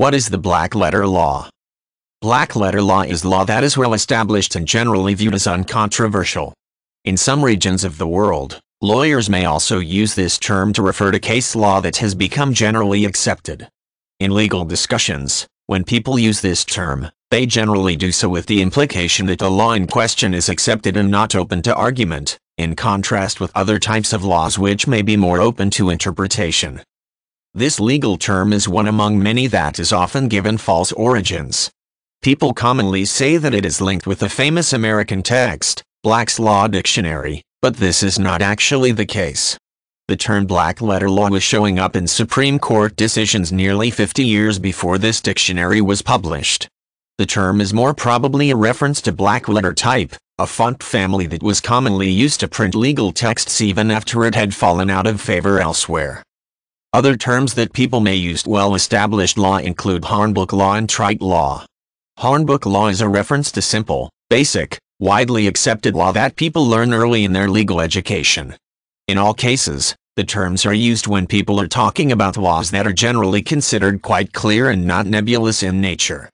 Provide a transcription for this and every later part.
What is the black letter law? Black letter law is law that is well established and generally viewed as uncontroversial. In some regions of the world, lawyers may also use this term to refer to case law that has become generally accepted. In legal discussions, when people use this term, they generally do so with the implication that the law in question is accepted and not open to argument, in contrast with other types of laws which may be more open to interpretation. This legal term is one among many that is often given false origins. People commonly say that it is linked with the famous American text, Black's Law Dictionary, but this is not actually the case. The term black letter law was showing up in Supreme Court decisions nearly 50 years before this dictionary was published. The term is more probably a reference to black letter type, a font family that was commonly used to print legal texts even after it had fallen out of favor elsewhere. Other terms that people may use well-established law include Hornbook law and trite law. Hornbook law is a reference to simple, basic, widely accepted law that people learn early in their legal education. In all cases, the terms are used when people are talking about laws that are generally considered quite clear and not nebulous in nature.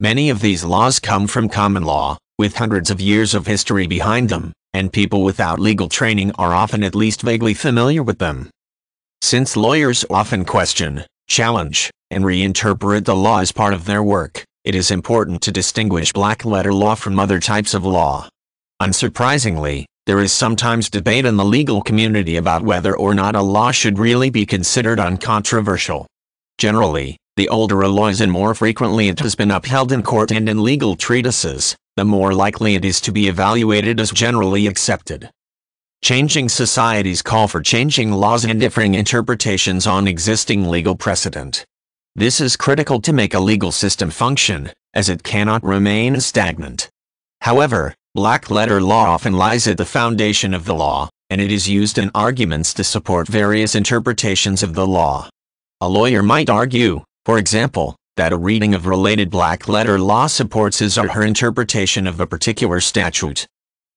Many of these laws come from common law, with hundreds of years of history behind them, and people without legal training are often at least vaguely familiar with them. Since lawyers often question, challenge, and reinterpret the law as part of their work, it is important to distinguish black-letter law from other types of law. Unsurprisingly, there is sometimes debate in the legal community about whether or not a law should really be considered uncontroversial. Generally, the older a law is and more frequently it has been upheld in court and in legal treatises, the more likely it is to be evaluated as generally accepted. Changing societies call for changing laws and differing interpretations on existing legal precedent. This is critical to make a legal system function, as it cannot remain stagnant. However, black letter law often lies at the foundation of the law, and it is used in arguments to support various interpretations of the law. A lawyer might argue, for example, that a reading of related black letter law supports his or her interpretation of a particular statute,